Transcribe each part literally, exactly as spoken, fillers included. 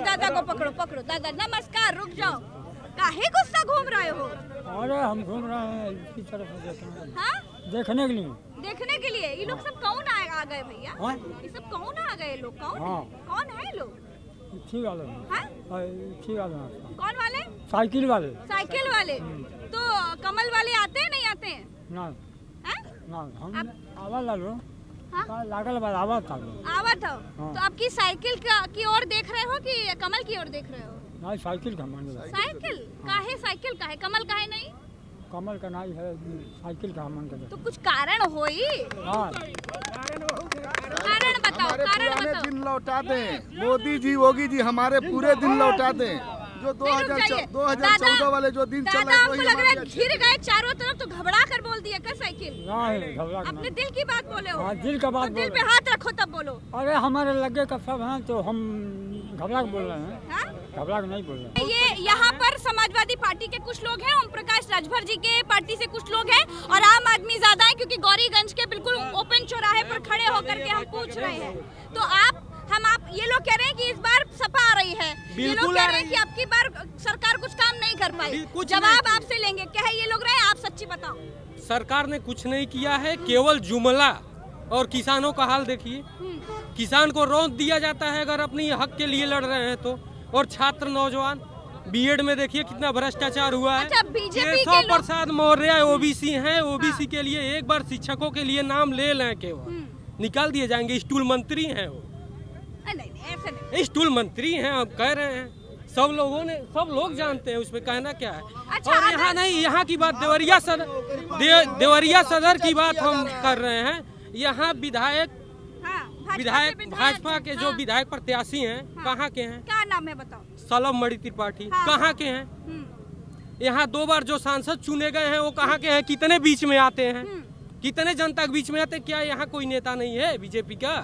चाहिए। दादा को पकड़ो पकड़ो दादा, नमस्कार, रुक जाओ, काहे गुस्सा घूम रहे हो? अरे हम घूम रहे हैं इसकी तरफ देखने, हाँ? देखने के लिए देखने के लिए ये लोग सब कौन आ, आ गए भैया? ये सब कौन आ गए लोग? कौन हाँ। कौन है लोग? ठीक वाले, ठीक वाले। कौन वाले? साइकिल वाले। साइकिल वाले तो कमल वाले आते हैं नहीं आते हैं? ना ना हम आवाज ला लो लागल बाद आवत था आवत हो। तो आपकी साइकिल की ओर देख रहे हो कि कमल की ओर देख रहे हो? ना साइकिल का मन, साइकिल काहे, साइकिल काहे, कमल काहे नहीं? कमल का नहीं है, साइकिल का मन कर। तो कुछ कारण हो ही, कारण बताओ, कारण बताओ। दिन लौटा दें मोदी जी, योगी जी, हमारे पूरे दिन लौटा दें। जो दो हज़ार चौदह वाले जो दिन चल रहा है, आपको लग रहा है घिर गए चारों तरफ तो घबरा कर बोल दिया क्या साइकिल? अपने दिल की बात बोले हो, दिल का बात, दिल पे हाथ रखो तब बोलो। अरे हमारे लगे का सब है तो हम घबरा के बोल रहे हैं, घबरा के नहीं बोल रहे। ये यहाँ पर समाजवादी पार्टी के कुछ लोग हैं, ओम प्रकाश राजभर जी के पार्टी से कुछ लोग हैं और आम आदमी ज्यादा है क्योंकि गौरीगंज के बिल्कुल ओपन चौराहे पर खड़े होकर के हम पूछ रहे हैं। तो आप हम आप ये लोग कह रहे हैं कि इस बार सपा आ रही है, ये लोग कह रहे हैं कि आपकी बार सरकार कुछ काम नहीं कर पाई, जवाब आपसे लेंगे, क्या है ये लोग रहे? आप सच्ची बताओ। सरकार ने कुछ नहीं किया है, केवल जुमला। और किसानों का हाल देखिए, किसान को रौंद दिया जाता है अगर अपनी हक के लिए लड़ रहे हैं तो। और छात्र नौजवान, बीएड में देखिए कितना भ्रष्टाचार हुआ है। केशव प्रसाद मौर्य ओबीसी हैं, ओबीसी के लिए एक बार शिक्षकों के लिए नाम ले लें केवल, निकाल दिए जाएंगे। स्टूल मंत्री हैं वो, स्टूल मंत्री हैं हम कह रहे हैं, सब लोगों ने, सब लोग जानते हैं, उसमें कहना क्या है। अच्छा, और यहाँ नहीं, यहाँ की बात देवरिया सदर, देवरिया सदर की बात हम कर रहे हैं। यहाँ विधायक विधायक भाजपा के जो विधायक प्रत्याशी हैं, हाँ, कहाँ के हैं? क्या नाम है बताओ? सलभ मणित्रिपाठी, हाँ, कहाँ के हैं? यहाँ दो बार जो सांसद चुने गए हैं वो कहाँ के हैं? कितने बीच में आते हैं, कितने जनता के बीच में आते हैं? क्या यहाँ कोई नेता नहीं है बीजेपी का?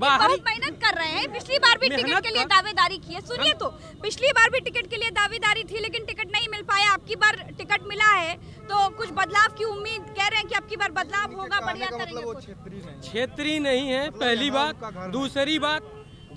बहुत मेहनत कर रहे हैं, पिछली बार भी टिकट के लिए दावेदारी की है। सुनिए तो, पिछली बार भी टिकट के लिए दावेदारी थी लेकिन टिकट नहीं मिल पाया, आपकी बार टिकट मिला है तो कुछ बदलाव की उम्मीद कह रहे हैं कि आपकी बार बदलाव होगा, बढ़िया करेंगे। क्षेत्रीय नहीं है पहली बात, दूसरी बात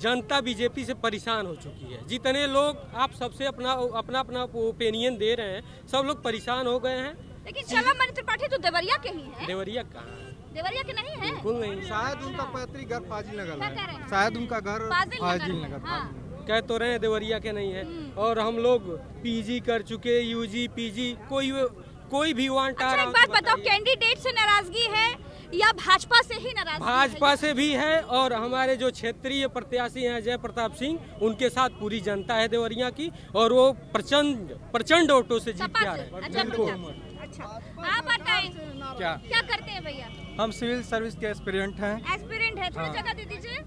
जनता बीजेपी से परेशान हो चुकी है। जितने लोग आप सबसे अपना अपना अपना ओपिनियन दे रहे हैं, सब लोग परेशान हो गए हैं। लेकिन सलभ मणित्रिपाठी तो देवरिया के ही है। देवरिया कहाँ? देवरिया के नहीं है, बिल्कुल नहीं। शायद उनका पैतृक घर फाजिल नगर है, शायद उनका घर फाजिल नगर, हाँ। कह तो रहे हैं देवरिया के नहीं है। और हम लोग पीजी कर चुके, यूजी पीजी, कोई कोई भी वांट आ रहा है। बात बताओ, कैंडिडेट से नाराजगी है या भाजपा से ही नाराजगी? भाजपा से भी है और हमारे जो क्षेत्रीय प्रत्याशी हैं जय प्रताप सिंह, उनके साथ पूरी जनता है देवरिया की और वो प्रचंड प्रचंड वोटों से जीत जा रहे हैं। अच्छा, आप बताइए क्या क्या करते हैं भैया? हम सिविल सर्विस के एस्पिरेंट हैं। एस्पिरेंट है, थोड़ा हाँ। जगह दे दीजिए।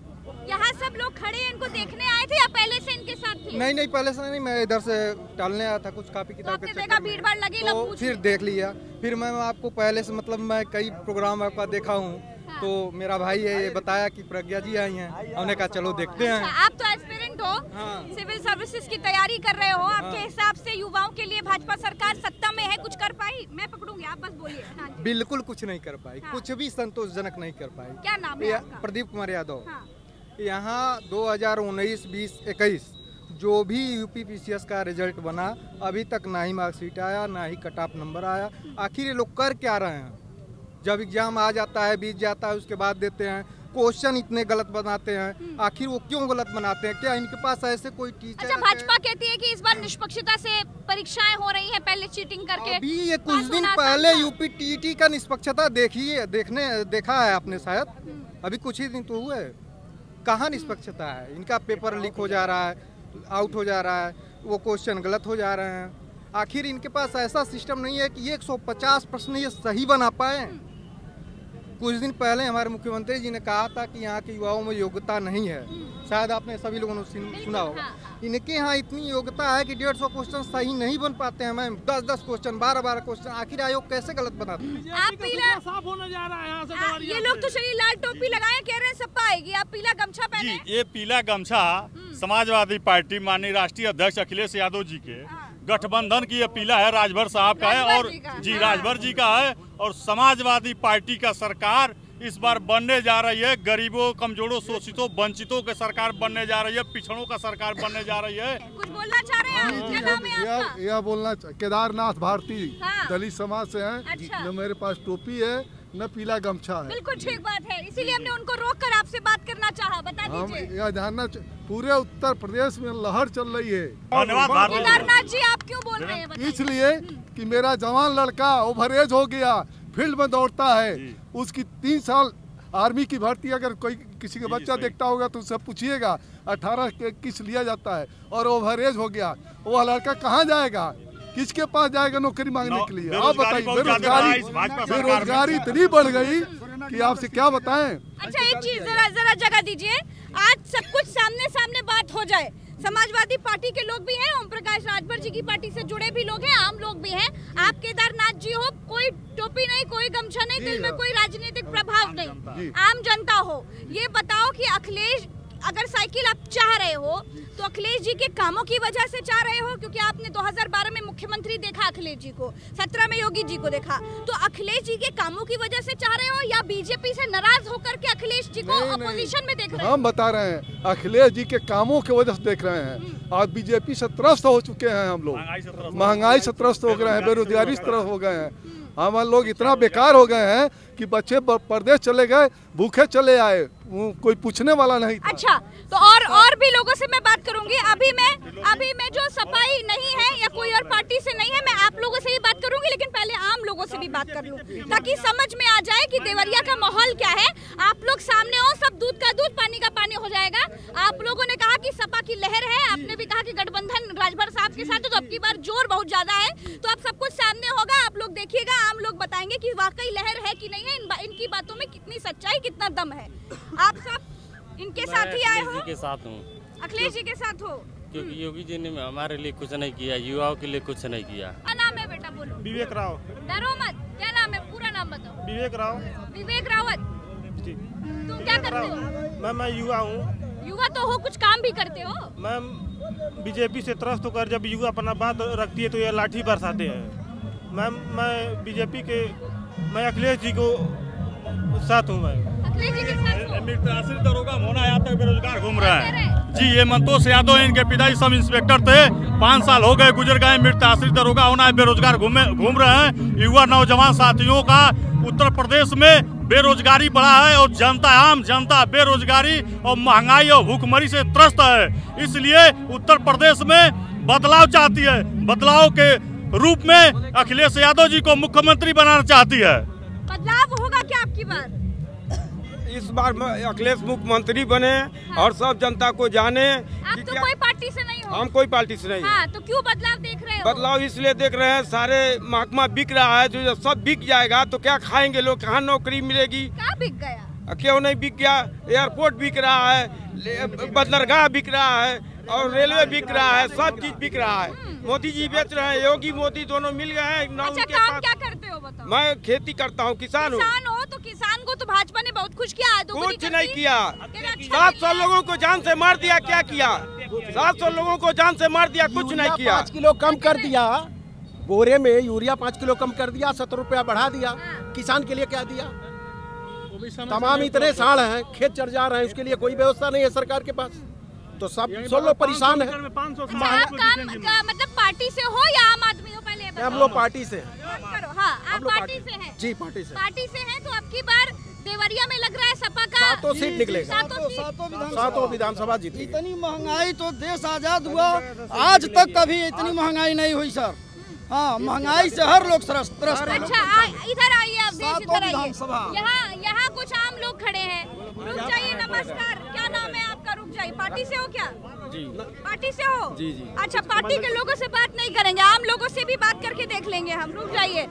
यहाँ सब लोग खड़े हैं, इनको देखने आए थे या पहले से इनके साथ थे? नहीं नहीं, पहले से नहीं, मैं इधर से टालने आया था कुछ कापी किताब के चक्कर में, तो फिर देख लिया। फिर मैं आपको पहले से, मतलब मैं कई प्रोग्राम आपका देखा हूँ, तो मेरा भाई है ये बताया कि प्रज्ञा जी आई हैं, उन्होंने कहा चलो देखते हैं। आप तो एस्पिरेंट हो, सिविल सर्विसेज की तैयारी कर रहे हो, आपके हिसाब से युवाओं के लिए भाजपा सरकार सत्ता में है, कुछ कर पाई? मैं पकड़ूंगी, आप बस बोलिए। हाँ। बिल्कुल कुछ नहीं कर पाई, हाँ। कुछ भी संतोषजनक नहीं कर पाई। क्या नाम है आपका? प्रदीप कुमार यादव। हाँ। यहाँ दो हजार उन्नीस बीस इक्कीस जो भी यूपीपीसीएस का रिजल्ट बना, अभी तक ना ही मार्कशीट आया ना ही कट ऑफ नंबर आया। आखिर ये लोग कर क्या रहे हैं? जब एग्जाम आ जाता है, बीत जाता है, उसके बाद देते हैं, क्वेश्चन इतने गलत बनाते हैं, आखिर वो क्यों गलत बनाते हैं? क्या इनके पास ऐसे कोई टीचर? अच्छा, भाजपा कहती है कि इस बार निष्पक्षता से परीक्षाएं हो रही हैं, पहले चीटिंग करके। अभी ये कुछ दिन पहले यूपीटीईटी का निष्पक्षता देखिए, देखने देखा है आपने शायद, अभी कुछ ही दिन तो हुए, कहाँ निष्पक्षता है? इनका पेपर लीक हो जा रहा है, आउट हो जा रहा है, वो क्वेश्चन गलत हो जा रहे हैं। आखिर इनके पास ऐसा सिस्टम नहीं है कि एक सौ पचास प्रश्न ये सही बना पाए। कुछ दिन पहले हमारे मुख्यमंत्री जी ने कहा था कि यहाँ के युवाओं में योग्यता नहीं है, शायद आपने सभी लोगों ने सुना होगा। इनके यहाँ इतनी योग्यता है कि डेढ़ सौ क्वेश्चन सही नहीं बन पाते हैं मैम, दस दस क्वेश्चन, बारह बारह क्वेश्चन, आखिर आयोग कैसे गलत बनाते हैं? आप पीला साफ होने जा रहा है, ये लोग तो शरीर लाल टोपी लगाए कह रहे हैं सपा आएगी, आप पीला गमछा पहने। ये पीला गमछा समाजवादी पार्टी माननीय राष्ट्रीय अध्यक्ष अखिलेश यादव जी के गठबंधन की, ये पीला है राजभर साहब का है और जी राजभर जी का है और समाजवादी पार्टी का सरकार इस बार बनने जा रही है, गरीबों, कमजोरों, शोषितों, वंचितों की सरकार बनने जा रही है, पिछड़ों का सरकार बनने जा रही है। कुछ बोलना चाह रहे हैं? यह बोलना केदारनाथ भारती हाँ। दलित समाज से हैं। अच्छा। जो मेरे पास टोपी है न पीला गमछा है। बिल्कुल ठीक बात है, इसीलिए हमने उनको रोक कर आपसे बात करना चाहा। बता दीजिए। हम यह जानना पूरे उत्तर प्रदेश में लहर चल रही है। केदारनाथ जी आप क्यों बोल रहे हैं? इसलिए कि मेरा जवान लड़का ओवर एज हो गया, फील्ड में दौड़ता है, उसकी तीन साल आर्मी की भर्ती, अगर कोई किसी का बच्चा देखता होगा तो उससे पूछिएगा अठारह किस लिया जाता है, और ओवरहेज हो गया, वह लड़का कहाँ जाएगा, किसके पास जाएगा नौकरी मांगने के लिए? आप बताइए। बेरोजगारी बेरोजगारी इतनी बढ़ गई कि आपसे क्या बताएं। अच्छा एक चीज जरा जरा जगह दीजिए, आज सब कुछ सामने सामने बात हो जाए। समाजवादी पार्टी के लोग भी हैं, ओम प्रकाश राजभर जी की पार्टी से जुड़े भी लोग हैं, आम लोग भी हैं। आप केदारनाथ जी हो, कोई टोपी नहीं, कोई गमछा नहीं, दिल में कोई राजनीतिक प्रभाव नहीं, आम जनता हो। ये बताओ कि अखिलेश, अगर साइकिल आप चाह रहे हो तो अखिलेश जी के कामों की वजह से चाह रहे हो, क्योंकि आपने दो हज़ार बारह में मुख्यमंत्री देखा अखिलेश जी को, सत्रह में योगी जी को देखा, तो अखिलेश जी के कामों की वजह से चाह रहे हो या बीजेपी से नाराज होकर के अखिलेश जी को अपोजिशन में देख रहे हो? हम बता रहे हैं अखिलेश जी के कामों की वजह से देख रहे हैं। आज बीजेपी से त्रस्त हो चुके हैं हम लोग, महंगाई से त्रस्त हो गए हैं, बेरोजगारी से त्रस्त हो गए हैं, हम लोग इतना बेकार हो गए हैं कि बच्चे परदेश चले गए, भूखे चले आए, कोई पूछने वाला नहीं था। अच्छा तो और और भी लोगों से मैं बात करूंगी। अभी मैं अभी मैं जो सफाई नहीं है या कोई और पार्टी से नहीं है, मैं आप लोगों से ही बात करूंगी, लेकिन पहले आम लोगों से भी बात कर लूं ताकि समझ में आ जाए कि देवरिया का माहौल क्या है। आप लोग सामने हो, सब दूध का दूध पानी का पानी हो जाएगा। आप लोगों ने कहा कि सपा की लहर है, आपने भी कहा कि गठबंधन राजभर साहब के साथ, तो अब की बार जोर बहुत ज्यादा है, तो अब सब कुछ सामने होगा, आप लोग देखिएगा, आम लोग बताएंगे कि वाकई लहर है कि नहीं है, इन बा, इनकी बातों में कितनी सच्चाई, कितना दम है। आप सब इनके साथ ही आए हो? के साथ हूँ, अखिलेश जी के साथ हो, क्योंकि योगी जी ने हमारे लिए कुछ नहीं किया, युवाओं के लिए कुछ नहीं किया। क्या नाम है बेटा? बोलो। विवेक राव। डरो मत। क्या नाम है? पूरा नाम बताओ। विवेक राव। विवेक रावत। तुम क्या करते हो? मैम मैं युवा हूँ। युवा तो हो, कुछ काम भी करते हो? मैम बीजेपी से त्रस्त होकर जब युवा अपना बात रखती है तो यह लाठी बरसाते हैं। मैम मैं बीजेपी के, मैं अखिलेश जी को साथ हूँ। मैं अखिलेश जी के साथ दरोगा होना यहाँ तक बेरोजगार घूम रहा है जी। ये मंतोष यादव, इनके पिताजी सब इंस्पेक्टर थे, पाँच साल हो गए गुजर गए, मृत आश्रित दरोगा होना है, बेरोजगार घूमे घूम रहे हैं। युवा नौजवान साथियों का उत्तर प्रदेश में बेरोजगारी बढ़ा है और जनता, आम जनता बेरोजगारी और महंगाई और भूखमरी से त्रस्त है, इसलिए उत्तर प्रदेश में बदलाव चाहती है। बदलाव के रूप में अखिलेश यादव जी को मुख्यमंत्री बनाना चाहती है। बदलाव होगा क्या आपकी बार? इस बार अखिलेश मुख्यमंत्री बने हाँ। और सब जनता को जाने। आप तो कोई पार्टी से नहीं हो? हम कोई पार्टी से नहीं हाँ, तो क्यों बदलाव देख रहे हो? बदलाव इसलिए देख रहे हैं, सारे महकमा बिक रहा है, जो सब बिक जाएगा तो क्या खाएंगे लोग, कहाँ नौकरी मिलेगी? कहाँ बिक गया? क्यों नहीं बिक गया? एयरपोर्ट बिक रहा है, बंदरगाह बिक रहा है और रेलवे बिक रहा है, सब चीज बिक रहा है। मोदी जी बेच रहे हैं, योगी मोदी दोनों मिल गए हैं। काम क्या करते हो बताओ? मैं खेती करता हूँ, किसान हूँ। किसान को तो भाजपा ने बहुत कुछ किया, कुछ नहीं किया। सात सौ लोगों को जान से मार दिया, क्या किया? सात सौ लोगों को जान से मार दिया, कुछ नहीं किया। पाँच किलो कम कर दिया बोरे में, यूरिया पाँच किलो कम कर दिया, सत्तर रुपया बढ़ा दिया। किसान के लिए क्या दिया? तमाम इतने साल हैं, खेत चढ़ जा रहे हैं, उसके लिए कोई व्यवस्था नहीं है सरकार के पास, तो सब सब लोग परेशान है। मतलब पार्टी से हो या आम आदमी हो? पहले हम लोग पार्टी से करो हाँ, आप पार्टी से हैं जी? पार्टी से पार्टी से हैं तो आपकी बार देवरिया में लग रहा है सपा का सातों सीट निकलेगा, सातों विधानसभा जीती। इतनी महंगाई तो देश आजाद हुआ आज तक कभी इतनी महंगाई नहीं हुई सर। हाँ, महंगाई से हर लोग त्रस्त। अच्छा इधर आइए आप, देश इधर आइए। यहाँ यहाँ कुछ आम लोग खड़े हैं, रुक जाइए। नमस्कार, क्या नाम है आपका? रुक जाइए। पार्टी से हो क्या? जी। पार्टी से हो? जी जी। अच्छा, पार्टी के लोगों से बात नहीं करेंगे, आम लोगों से भी बात करके देख लेंगे हम। रुक जाइए।